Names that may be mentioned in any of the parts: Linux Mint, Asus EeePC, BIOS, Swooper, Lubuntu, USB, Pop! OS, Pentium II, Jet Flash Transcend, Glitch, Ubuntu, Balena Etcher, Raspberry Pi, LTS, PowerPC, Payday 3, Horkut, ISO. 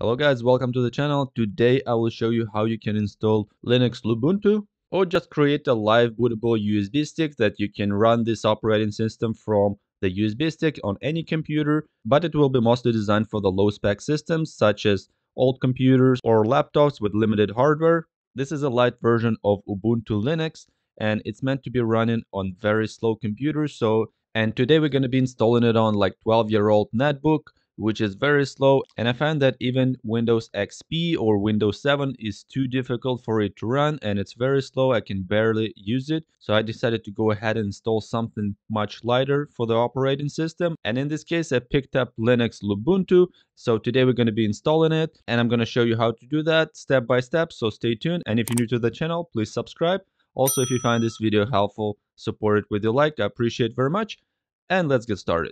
Hello guys, welcome to the channel. Today I will show you how you can install Linux Lubuntu or just create a live bootable USB stick that you can run this operating system from the USB stick on any computer, but it will be mostly designed for the low spec systems such as old computers or laptops with limited hardware. This is a light version of Ubuntu Linux and it's meant to be running on very slow computers. And today we're going to be installing it on like 12-year-old netbook, which is very slow. And I found that even Windows XP or Windows 7 is too difficult for it to run and it's very slow. I can barely use it. So I decided to go ahead and install something much lighter for the operating system. And in this case, I picked up Linux Lubuntu. So today we're going to be installing it and I'm going to show you how to do that step by step. So stay tuned. And if you're new to the channel, please subscribe. Also, if you find this video helpful, support it with a like. I appreciate it very much. And let's get started.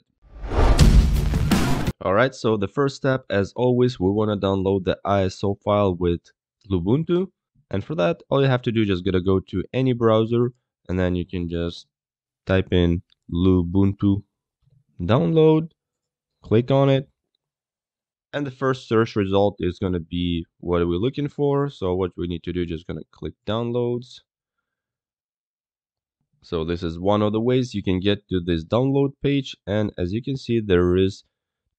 All right, so the first step, as always, we want to download the ISO file with Lubuntu. And for that, all you have to do is just gonna go to any browser and then you can just type in Lubuntu download, click on it. And the first search result is going to be what are we looking for. So what we need to do is just going to click downloads. So this is one of the ways you can get to this download page. And as you can see, there is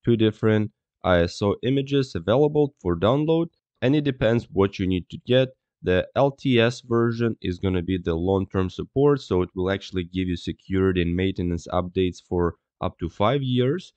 two different ISO images available for download. And it depends what you need to get. The LTS version is going to be the long-term support. So it will actually give you security and maintenance updates for up to 5 years.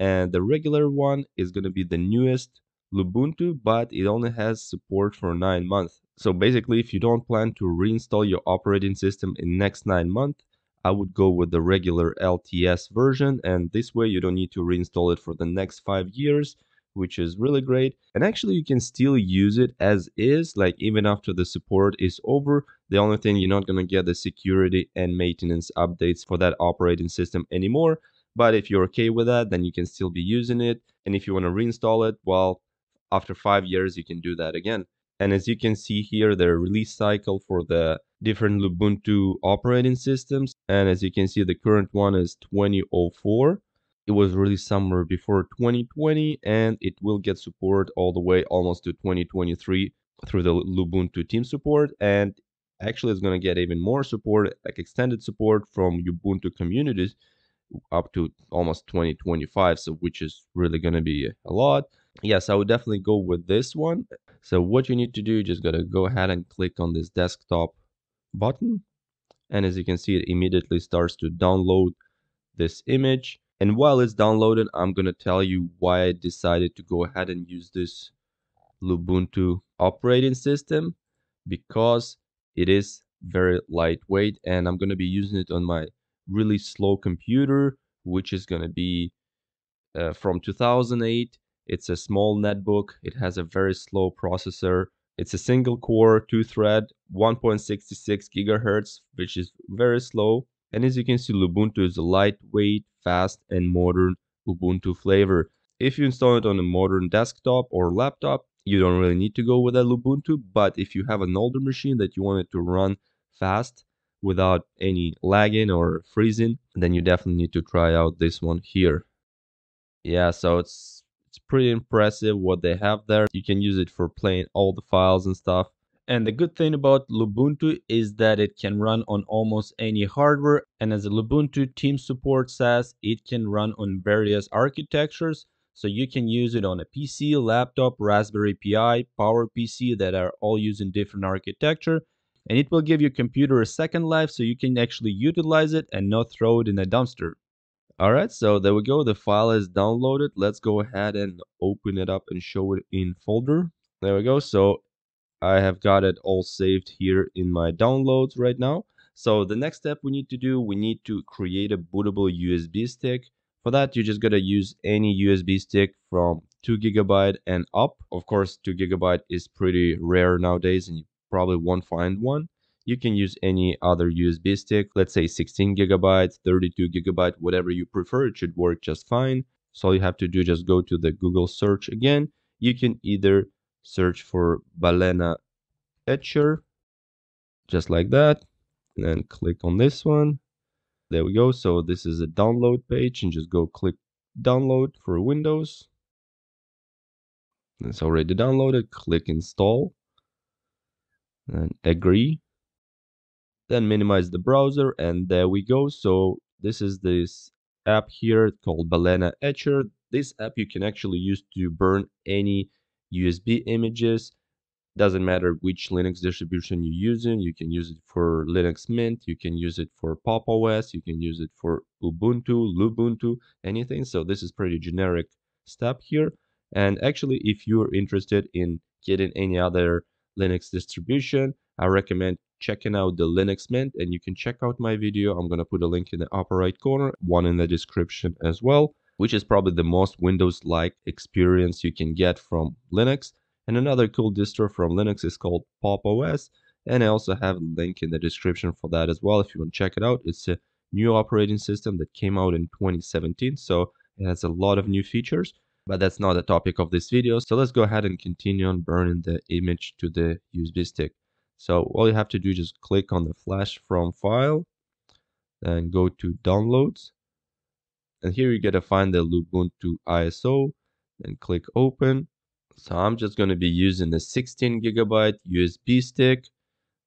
And the regular one is going to be the newest Lubuntu, but it only has support for 9 months. So basically, if you don't plan to reinstall your operating system in next 9 months, I would go with the regular LTS version. And this way you don't need to reinstall it for the next 5 years, which is really great. And actually you can still use it as is, like even after the support is over. The only thing you're not going to get the security and maintenance updates for that operating system anymore. But if you're okay with that, then you can still be using it. And if you want to reinstall it, well, after 5 years, you can do that again. And as you can see here, the release cycle for the different Lubuntu operating systems. And as you can see, the current one is 2004. It was released somewhere before 2020, and it will get support all the way almost to 2023 through the Lubuntu team support. And actually, it's going to get even more support, like extended support from Ubuntu communities, up to almost 2025, so which is really going to be a lot. Yes, I would definitely go with this one. So what you need to do, you just got to go ahead and click on this desktop button, and as you can see, it immediately starts to download this image. And while it's downloading, I'm going to tell you why I decided to go ahead and use this Lubuntu operating system, because it is very lightweight and I'm going to be using it on my really slow computer, which is going to be from 2008. It's a small netbook. It has a very slow processor. It's a single core, 2-thread, 1.66 gigahertz, which is very slow. And as you can see, Lubuntu is a lightweight, fast, and modern Ubuntu flavor. If you install it on a modern desktop or laptop, you don't really need to go with a Lubuntu. But if you have an older machine that you want it to run fast, without any lagging or freezing, then you definitely need to try out this one here. Yeah, so it's pretty impressive what they have there. You can use it for playing all the files and stuff. And the good thing about Lubuntu is that it can run on almost any hardware. And as the Lubuntu team support says, it can run on various architectures. So you can use it on a PC, laptop, Raspberry Pi, PowerPC that are all using different architecture. And it will give your computer a second life so you can actually utilize it and not throw it in a dumpster. All right, so there we go. The file is downloaded. Let's go ahead and open it up and show it in folder. There we go. So I have got it all saved here in my downloads right now. So the next step we need to do, we need to create a bootable USB stick. For that, you just got to use any USB stick from 2 GB and up. Of course, 2 GB is pretty rare nowadays and you probably won't find one. You can use any other USB stick, let's say 16 GB, 32 GB, whatever you prefer. It should work just fine. So all you have to do, just go to the Google search again. You can either search for Balena Etcher, just like that, and then click on this one. There we go. So this is a download page, and just go click download for Windows. It's already downloaded. Click install and agree. Then minimize the browser, and there we go. So this is this app here called Balena Etcher. This app you can actually use to burn any USB images. Doesn't matter which Linux distribution you're using. You can use it for Linux Mint, you can use it for Pop! OS, you can use it for Ubuntu, Lubuntu, anything. So this is pretty generic step here. And actually, if you're interested in getting any other Linux distribution, I recommend checking out the Linux Mint, and you can check out my video. I'm gonna put a link in the upper right corner, one in the description as well, which is probably the most Windows-like experience you can get from Linux. And another cool distro from Linux is called Pop! OS, and I also have a link in the description for that as well if you want to check it out. It's a new operating system that came out in 2017, so it has a lot of new features, but that's not the topic of this video. So let's go ahead and continue on burning the image to the USB stick. So all you have to do is just click on the flash from file, then go to downloads, and here you gotta find the Lubuntu ISO and click open. So I'm just going to be using the 16GB USB stick.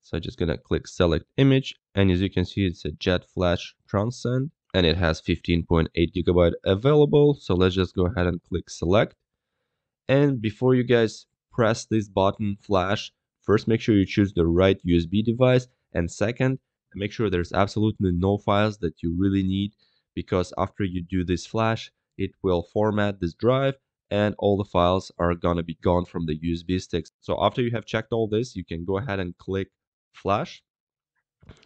So I'm just going to click select image. And as you can see, it's a Jet Flash Transcend, and it has 15.8GB available. So let's just go ahead and click select. And before you guys press this button flash, first make sure you choose the right USB device. And second, make sure there's absolutely no files that you really need, because after you do this flash, it will format this drive, and all the files are gonna be gone from the USB sticks. So after you have checked all this, you can go ahead and click flash.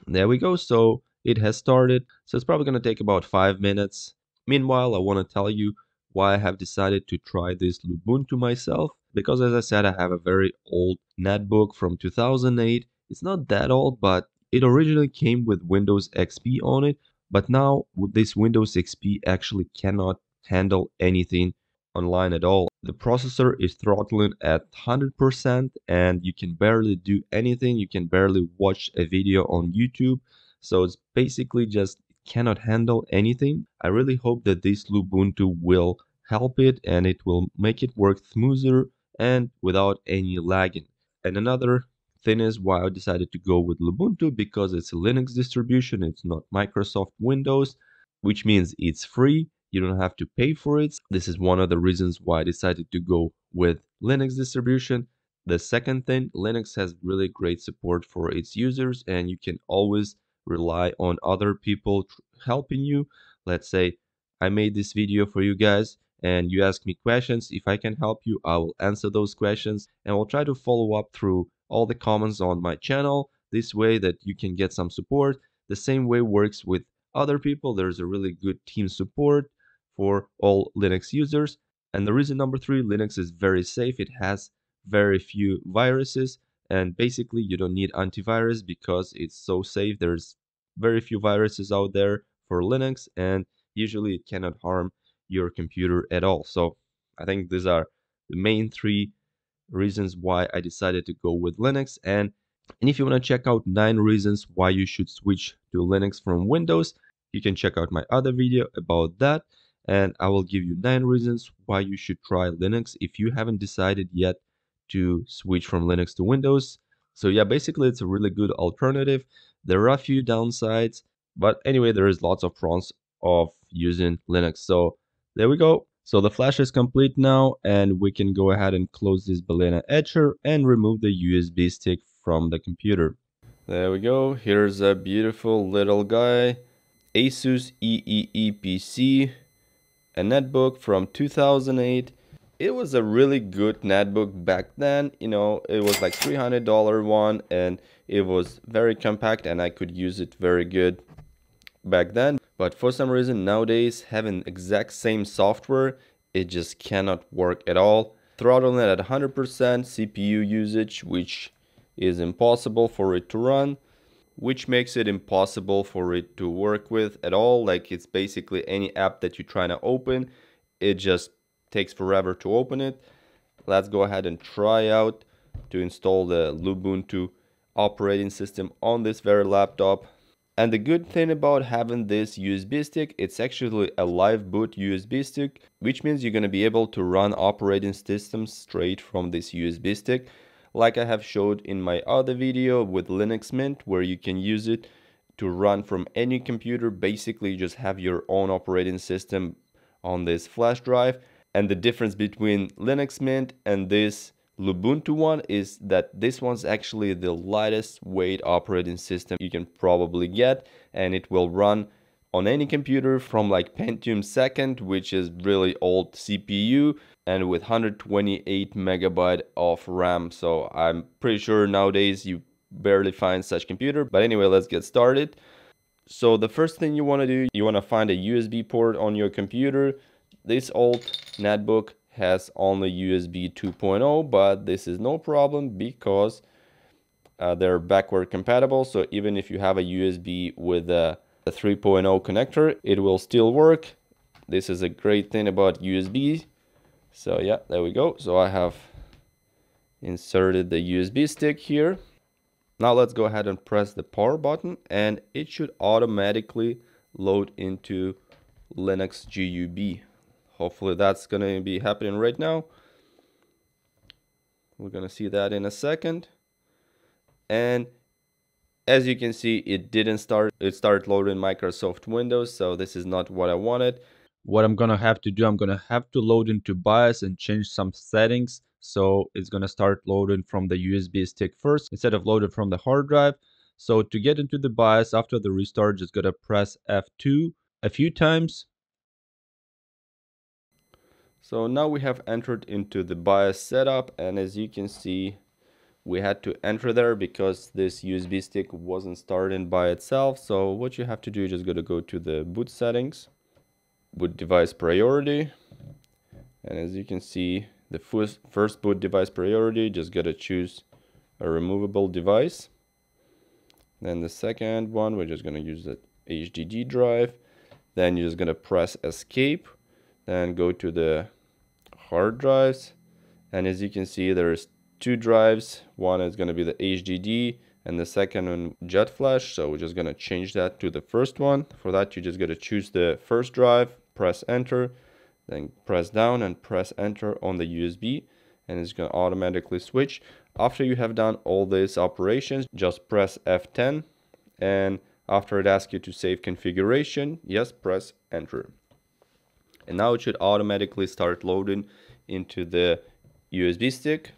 There we go, so it has started. So it's probably gonna take about 5 minutes. Meanwhile, I wanna tell you why I have decided to try this Lubuntu myself, because as I said, I have a very old netbook from 2008. It's not that old, but it originally came with Windows XP on it, but now with this Windows XP actually cannot handle anything online at all. The processor is throttling at 100%, and you can barely do anything. You can barely watch a video on YouTube. So it's basically just cannot handle anything. I really hope that this Lubuntu will help it, and it will make it work smoother and without any lagging. And another thing is why I decided to go with Lubuntu, because it's a Linux distribution. It's not Microsoft Windows, which means it's free. You don't have to pay for it. This is one of the reasons why I decided to go with Linux distribution. The second thing, Linux has really great support for its users, and you can always rely on other people helping you. Let's say I made this video for you guys and you ask me questions. If I can help you, I will answer those questions, and I'll try to follow up through all the comments on my channel. This way that you can get some support. The same way works with other people. There's a really good team support for all Linux users. And the reason number three, Linux is very safe. It has very few viruses, and basically you don't need antivirus because it's so safe. There's very few viruses out there for Linux, and usually it cannot harm your computer at all. So I think these are the main three reasons why I decided to go with Linux. And if you want to check out 9 reasons why you should switch to Linux from Windows, you can check out my other video about that. And I will give you 9 reasons why you should try Linux if you haven't decided yet to switch from Linux to Windows. So yeah, basically it's a really good alternative. There are a few downsides, but anyway, there is lots of pros of using Linux. So there we go. So the flash is complete now, and we can go ahead and close this Balena Etcher and remove the USB stick from the computer. There we go. Here's a beautiful little guy. Asus EeePC. A netbook from 2008. It was a really good netbook back then. You know, it was like $300 one, and it was very compact, and I could use it very good back then. But for some reason nowadays, having exact same software, it just cannot work at all. Throttling it at 100%, CPU usage, which is impossible for it to run, which makes it impossible for it to work with at all. Like, it's basically any app that you're trying to open, it just takes forever to open it. Let's go ahead and try out to install the Lubuntu operating system on this very laptop. And the good thing about having this USB stick, it's actually a live boot USB stick, which means you're going to be able to run operating systems straight from this USB stick, like I have showed in my other video with Linux Mint, where you can use it to run from any computer. Basically, just have your own operating system on this flash drive. And the difference between Linux Mint and this Lubuntu one is that this one's actually the lightest weight operating system you can probably get, and it will run on any computer from like Pentium 2nd, which is really old CPU, and with 128 megabyte of RAM. So I'm pretty sure nowadays you barely find such computer. But anyway, let's get started. So the first thing you want to do, you want to find a USB port on your computer. This old netbook has only USB 2.0, but this is no problem because they're backward compatible. So even if you have a USB with a 3.0 connector, it will still work. This is a great thing about USB. So yeah, there we go. So I have inserted the USB stick here. Now let's go ahead and press the power button, and it should automatically load into Linux GUB. Hopefully that's going to be happening right now. We're going to see that in a second. And as you can see, it didn't start. It started loading Microsoft Windows, so this is not what I wanted. What I'm going to have to do, I'm going to have to load into BIOS and change some settings. So it's going to start loading from the USB stick first instead of loading from the hard drive. So to get into the BIOS after the restart, just going to press F2 a few times. So now we have entered into the BIOS setup, and as you can see, we had to enter there because this USB stick wasn't starting by itself. So what you have to do, just go to the boot settings, boot device priority, and as you can see, the first boot device priority, just gotta choose a removable device. Then the second one, we're just gonna use the HDD drive. Then you're just gonna press escape, then go to the hard drives, and as you can see, there's two drives. One is gonna be the HDD and the second one Jet Flash. So we're just gonna change that to the first one. For that, you just gotta choose the first drive, press enter, then press down and press enter on the USB, and it's gonna automatically switch. After you have done all these operations, just press F10, and after it asks you to save configuration, yes, press enter. And now it should automatically start loading into the USB stick.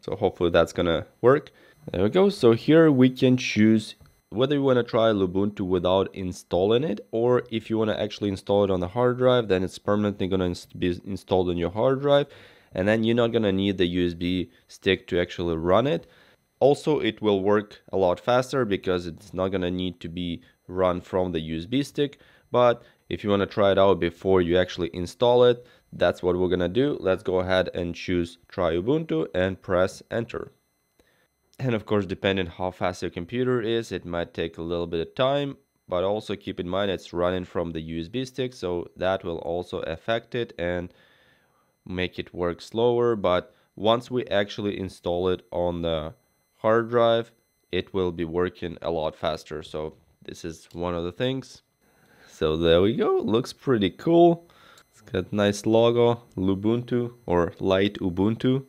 So hopefully that's gonna work. There we go. So here we can choose whether you want to try Lubuntu without installing it, or if you want to actually install it on the hard drive, then it's permanently going to be installed on your hard drive, and then you're not going to need the USB stick to actually run it. Also, it will work a lot faster because it's not going to need to be run from the USB stick. But if you want to try it out before you actually install it, that's what we're going to do. Let's go ahead and choose Try Ubuntu and press Enter. And of course, depending how fast your computer is, it might take a little bit of time, but also keep in mind it's running from the USB stick, so that will also affect it and make it work slower. But once we actually install it on the hard drive, it will be working a lot faster. So this is one of the things. So there we go, looks pretty cool. It's got nice logo, Lubuntu or Light Ubuntu.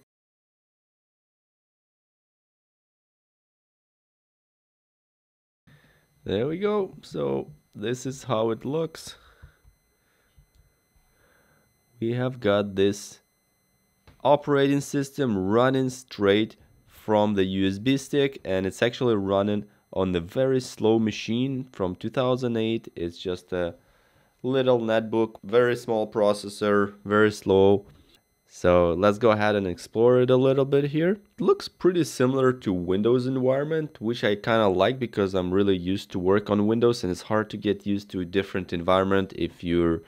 There we go. So this is how it looks. We have got this operating system running straight from the USB stick, and it's actually running on the very slow machine from 2008. It's just a little netbook, very small processor, very slow. So let's go ahead and explore it a little bit here. It looks pretty similar to Windows environment, which I kind of like because I'm really used to work on Windows, and it's hard to get used to a different environment if you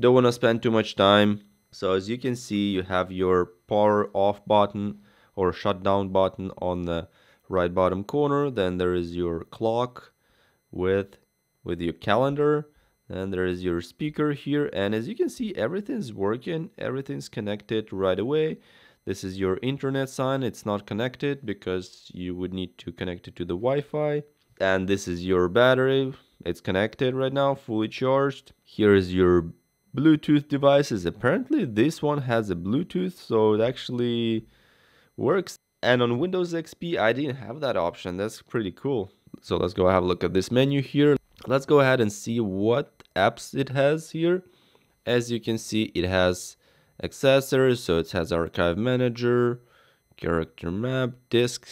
don't want to spend too much time. So as you can see, you have your power off button or shutdown button on the right bottom corner. Then there is your clock with your calendar. And there is your speaker here, and as you can see, everything's working, everything's connected right away. This is your internet sign, it's not connected because you would need to connect it to the Wi-Fi. and this is your battery. It's connected right now, fully charged. Here is your Bluetooth devices. Apparently this one has a Bluetooth, so it actually works. And on Windows XP, I didn't have that option. That's pretty cool. So let's go have a look at this menu here. Let's go ahead and see what apps it has here. As you can see, it has accessories, so it has Archive Manager, Character Map, Disk.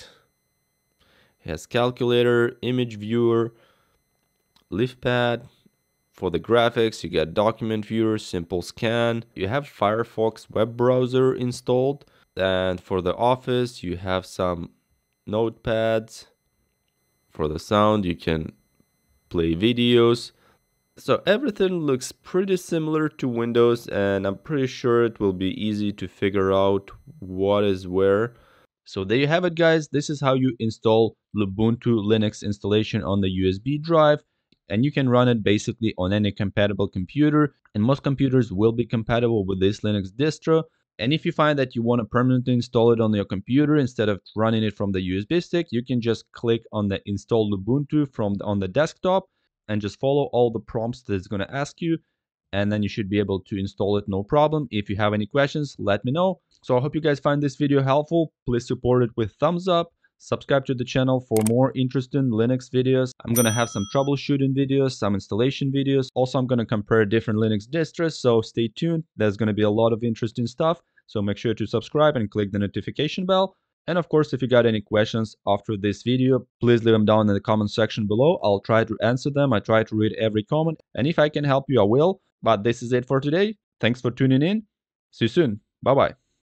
It has Calculator, Image Viewer, LeafPad. For the graphics, you got Document Viewer, Simple Scan. You have Firefox web browser installed. And for the office, you have some notepads. For the sound, you can play videos. So everything looks pretty similar to Windows, and I'm pretty sure it will be easy to figure out what is where. So there you have it, guys. This is how you install Lubuntu Linux installation on the USB drive. And you can run it basically on any compatible computer. And most computers will be compatible with this Linux distro. And if you find that you want to permanently install it on your computer instead of running it from the USB stick, you can just click on the install Lubuntu on the desktop and just follow all the prompts that it's going to ask you. And then you should be able to install it no problem. If you have any questions, let me know. So I hope you guys find this video helpful. Please support it with thumbs up. Subscribe to the channel for more interesting Linux videos. I'm going to have some troubleshooting videos, some installation videos. Also, I'm going to compare different Linux distros, so stay tuned. There's going to be a lot of interesting stuff. So make sure to subscribe and click the notification bell. And of course, if you got any questions after this video, please leave them down in the comment section below. I'll try to answer them. I try to read every comment. And if I can help you, I will. But this is it for today. Thanks for tuning in. See you soon. Bye-bye.